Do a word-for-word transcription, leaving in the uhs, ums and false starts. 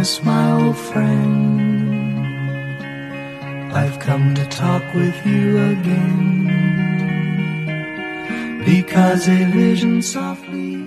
kindness, my old friend, I've come to talk with you again, because a vision softly